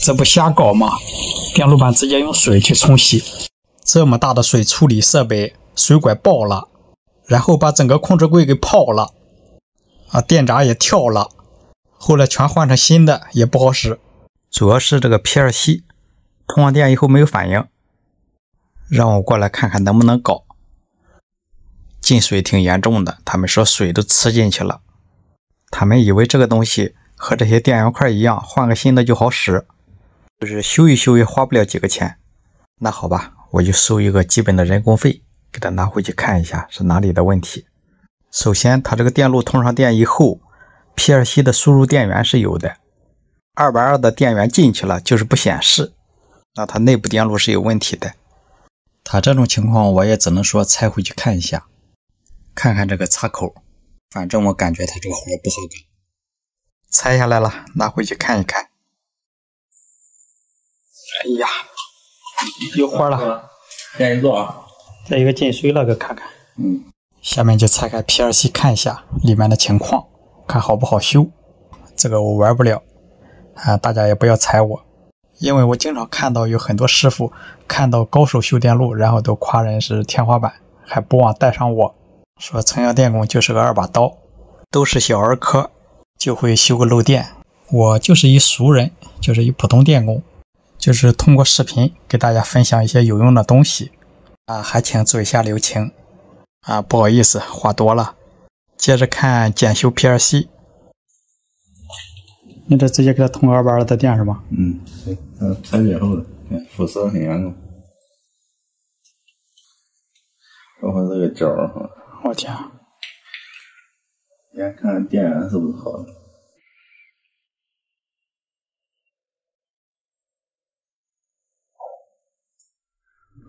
这不瞎搞吗？电路板直接用水去冲洗，这么大的水处理设备，水管爆了，然后把整个控制柜给泡了，啊，电闸也跳了，后来全换成新的也不好使，主要是这个 PLC 通上电以后没有反应，让我过来看看能不能搞。进水挺严重的，他们说水都吃进去了，他们以为这个东西和这些电源块一样，换个新的就好使，就是修一修也花不了几个钱。那好吧，我就收一个基本的人工费，给他拿回去看一下是哪里的问题。首先，它这个电路通上电以后 ，PLC 的输入电源是有的， 220 的电源进去了就是不显示，那它内部电路是有问题的。它这种情况我也只能说拆回去看一下，看看这个插口，反正我感觉它这个活不好干。拆下来了，拿回去看一看。哎呀，有活了！赶紧做啊！再一个进水了，给看看。嗯。下面就拆开 PLC 看一下里面的情况，看好不好修。这个我玩不了，啊，大家也不要踩我，因为我经常看到有很多师傅看到高手修电路，然后都夸人是天花板，还不忘带上我，说城阳电工就是个二把刀，都是小儿科。就会修个漏电，我就是一俗人，就是一普通电工，就是通过视频给大家分享一些有用的东西啊，还请嘴下留情啊，不好意思，话多了。接着看检修 PLC， 你这直接给它通220的电是吗？嗯，对，拆解后的，腐蚀很严重，包括这个角儿哈，我天。先看电源是不是好的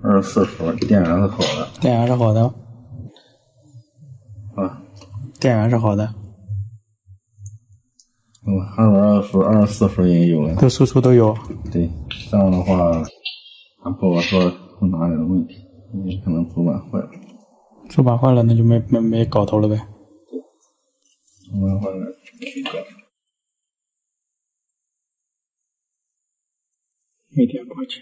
，24伏，电源是好的，电源是好的，啊，电源是好的，嗯，22伏、24伏也有了，都输出都有，对，这样的话，不好说出哪里的问题，也可能主板坏了，主板坏了那就没搞头了呗。我换了这个，没点过去。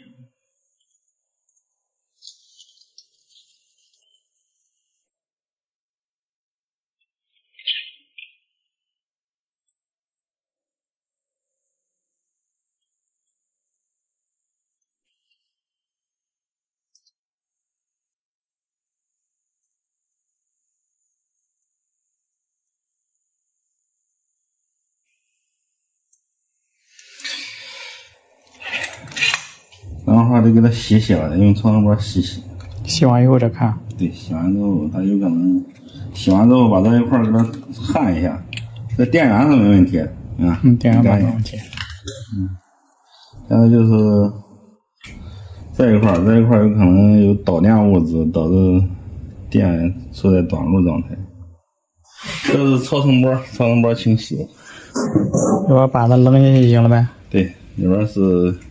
然后就给它洗完了，用超声波洗。洗完以后再看。对，洗完之后它有可能，洗完之后把这一块给它焊一下，这电源是没问题的，啊，嗯，电源没问题。嗯，现在就是这一块有可能有导电物质，导致电处在短路状态。这是超声波清洗。要把板子扔进去就行了呗。对。里边是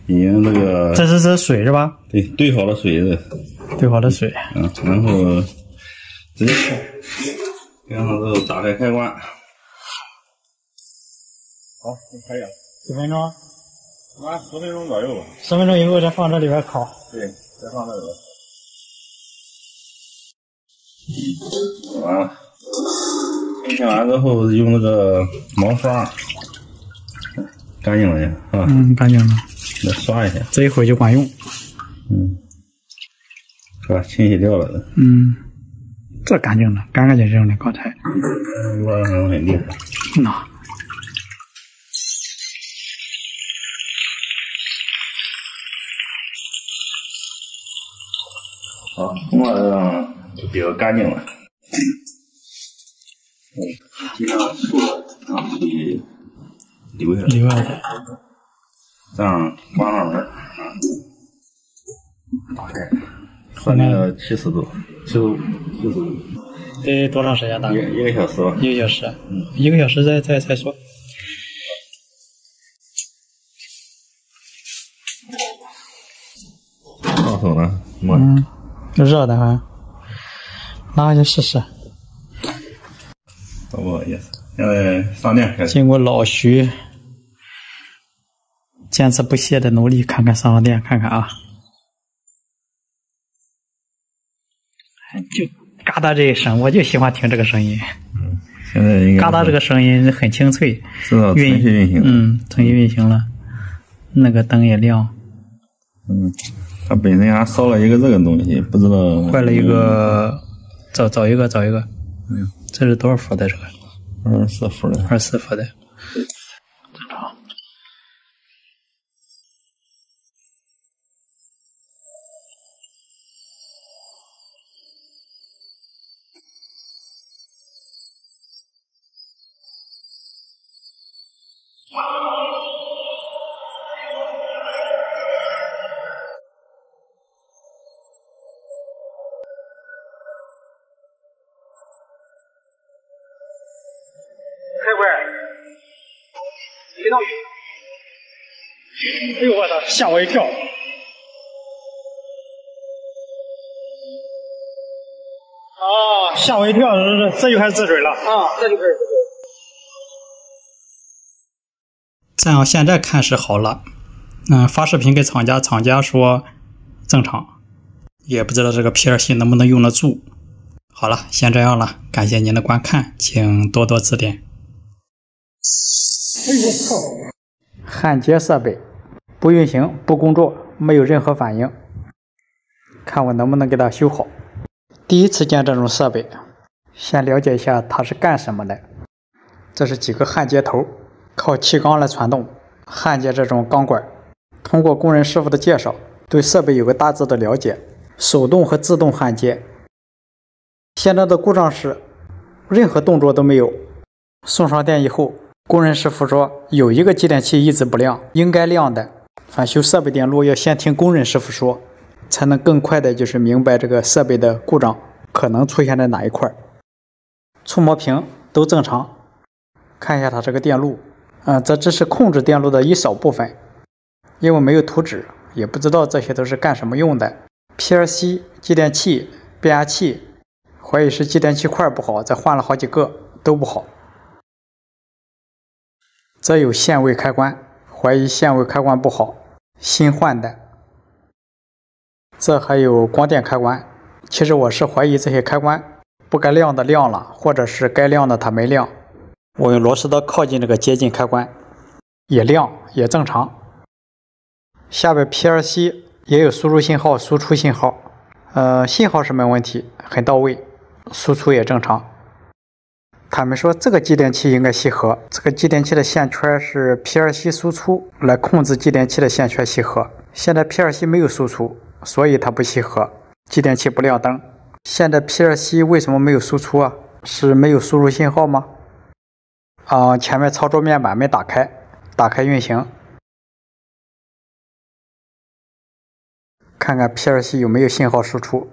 已经那个，这是水是吧？对，兑好了水的，兑好了水。嗯，然后直接然后打开开关。好，就可以了。几分钟？啊，10分钟左右吧。10分钟以后再放这里边烤。对，再放这里边。完了，清洗完之后用那个毛刷。干净了呀，啊，嗯，干净了，再刷一下，这一会儿就管用，嗯，是吧？清洗掉了的，嗯，这干净了，干干净净的，刚才，味很稳定，那，好，沫子就比较干净了，尽量说啊，比。里外的，这样关上门啊，打开，设定到70度，75度，得多长时间打开？一个小时吧。1个小时，嗯，1个小时再说。烫手呢？嗯，热的还，拿回去试试。都不好意思，现在上电开始。经过老徐。坚持不懈的努力，看看上网店，看看啊，就嘎哒这一声，我就喜欢听这个声音。嗯，现在应该嘎哒这个声音很清脆，知道程序运行了。嗯，程序运行了，那个灯也亮。嗯，他本身还烧了一个这个东西，不知道坏了一个，找一个。嗯，这是多少伏的这个？24伏的。正常。哎呦我操！吓我一跳！啊，吓我一跳！这就开始治水了啊！这就开始治水。这样现在看是好了，发视频给厂家，厂家说正常，也不知道这个 PLC 能不能用得住。好了，先这样了，感谢您的观看，请多多指点。哎呦我操！焊接设备不运行、不工作，没有任何反应，看我能不能给它修好。第一次见这种设备，先了解一下它是干什么的。这是几个焊接头，靠气缸来传动焊接这种钢管。通过工人师傅的介绍，对设备有个大致的了解。手动和自动焊接，现在的故障是任何动作都没有。送上店以后，工人师傅说有一个继电器一直不亮，应该亮的。返修设备电路要先听工人师傅说，才能更快的就是明白这个设备的故障可能出现在哪一块。触摸屏都正常，看一下它这个电路，这只是控制电路的一少部分，因为没有图纸，也不知道这些都是干什么用的。PLC 继电器、变压器，怀疑是继电器块不好，再换了好几个都不好。这有限位开关，怀疑限位开关不好，新换的。这还有光电开关，其实我是怀疑这些开关不该亮的亮了，或者是该亮的它没亮。我用螺丝刀靠近这个接近开关，也亮，也正常。下边 PLC 也有输入信号、输出信号，信号是没问题，很到位，输出也正常。他们说这个继电器应该吸合，这个继电器的线圈是 PLC 输出来控制继电器的线圈吸合。现在 PLC 没有输出，所以它不吸合，继电器不亮灯。现在 PLC 为什么没有输出啊？是没有输入信号吗？前面操作面板没打开，打开运行，看看 PLC 有没有信号输出，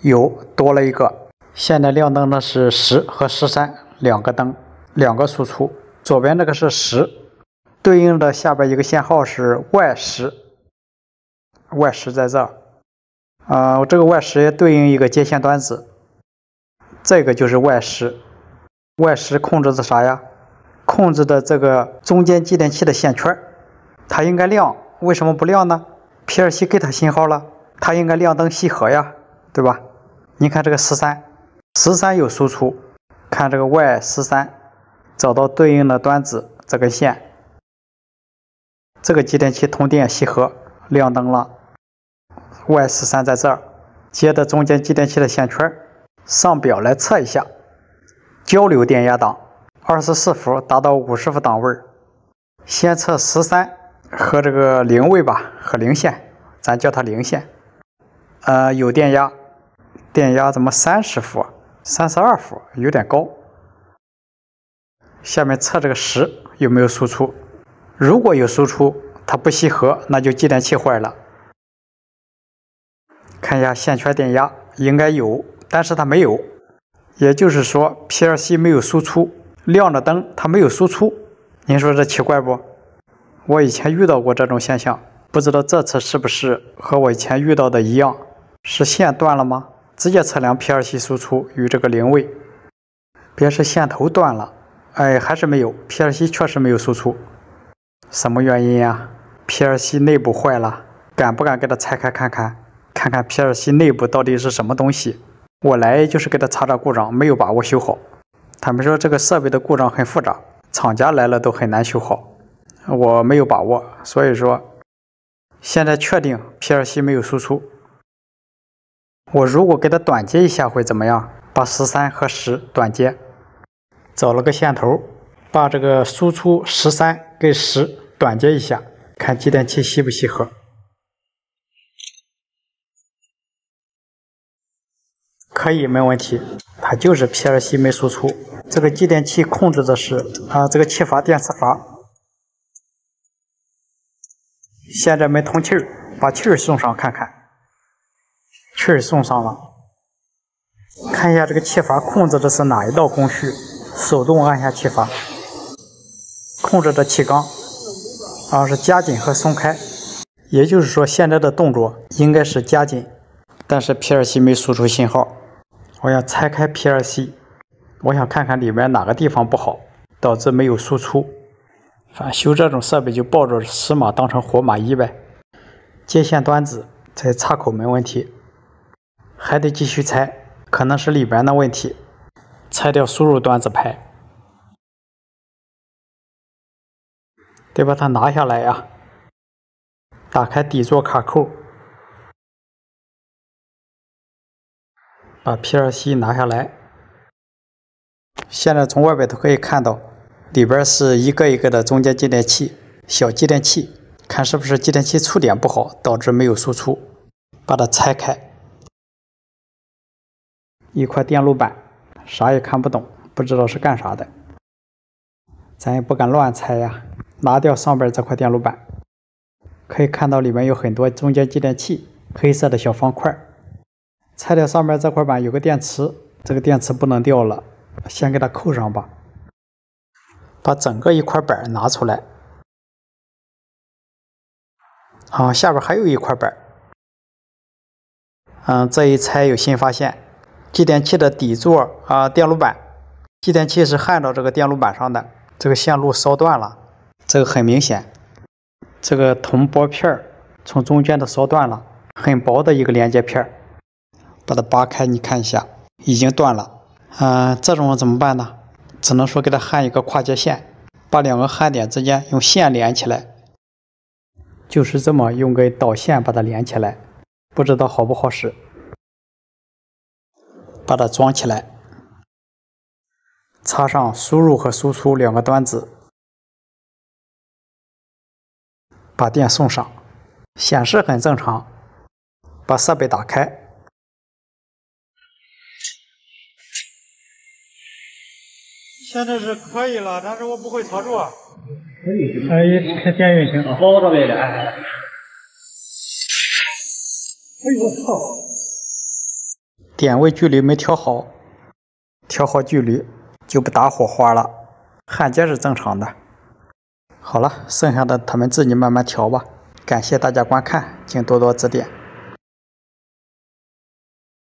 有，多了一个。现在亮灯的是10和13两个灯，两个输出。左边这个是10，对应的下边一个线号是 Y10 在这儿。这个 Y10 也对应一个接线端子，这个就是 Y10 控制的啥呀？控制的这个中间继电器的线圈，它应该亮，为什么不亮呢？ PLC 给它信号了，它应该亮灯吸合呀，对吧？你看这个13有输出，看这个 Y13， 找到对应的端子这根线，这个继电器通电吸合，亮灯了。Y13 在这儿，接的中间继电器的线圈，上表来测一下交流电压档，24伏达到50伏档位。先测13和这个零位吧，和零线，咱叫它零线。有电压。电压怎么30伏、32伏，有点高。下面测这个10有没有输出，如果有输出，它不吸合，那就继电器坏了。看一下线圈电压，应该有，但是它没有，也就是说 PLC 没有输出，亮着灯它没有输出。您说这奇怪不？我以前遇到过这种现象，不知道这次是不是和我以前遇到的一样，是线断了吗？直接测量 PLC 输出与这个零位，别是线头断了，还是没有， PLC 确实没有输出，什么原因呀？ PLC 内部坏了，敢不敢给它拆开看看？看看 PLC 内部到底是什么东西？我来就是给它查查故障，没有把握修好。他们说这个设备的故障很复杂，厂家来了都很难修好。我没有把握，所以说现在确定 PLC 没有输出。我如果给它短接一下会怎么样？把13和10短接，找了个线头，把这个输出13跟10短接一下，看继电器吸不吸合。可以，没问题，它就是 PLC 没输出。这个继电器控制的是这个气阀电磁阀。现在没通气儿，把气儿送上看看。气儿送上了，看一下这个气阀控制的是哪一道工序，手动按下气阀，控制着气缸，然后是加紧和松开。也就是说，现在的动作应该是加紧，但是 PLC 没输出信号。我要拆开 PLC， 我想看看里面哪个地方不好，导致没有输出。反正修这种设备就抱着死马当成活马医呗。接线端子，这插口没问题，还得继续拆。可能是里边的问题，拆掉输入端子排，得把它拿下来呀。打开底座卡扣，把 PLC 拿下来。现在从外边都可以看到，里边是一个一个的中间继电器、小继电器，看是不是继电器触点不好，导致没有输出。把它拆开。一块电路板，啥也看不懂，不知道是干啥的，咱也不敢乱拆呀。拿掉上边这块电路板，可以看到里面有很多中间继电器，黑色的小方块。拆掉上边这块板，有个电池，这个电池不能掉了，先给它扣上吧。把整个一块板拿出来，好，下边还有一块板。这一拆有新发现。继电器的底座电路板，继电器是焊到这个电路板上的，这个线路烧断了，这个很明显，这个铜箔片从中间的烧断了，很薄的一个连接片，把它拔开，你看一下，已经断了。这种怎么办呢？只能说给它焊一个跨接线，把两个焊点之间用线连起来，就是这么用个导线把它连起来，不知道好不好使。把它装起来，插上输入和输出两个端子，把电送上，显示很正常。把设备打开，现在是可以了，但是我不会操作。可以，开电运行，包着没了。哎呦我操！点位距离没调好，调好距离就不打火花了，焊接是正常的。好了，剩下的他们自己慢慢调吧。感谢大家观看，请多多指点。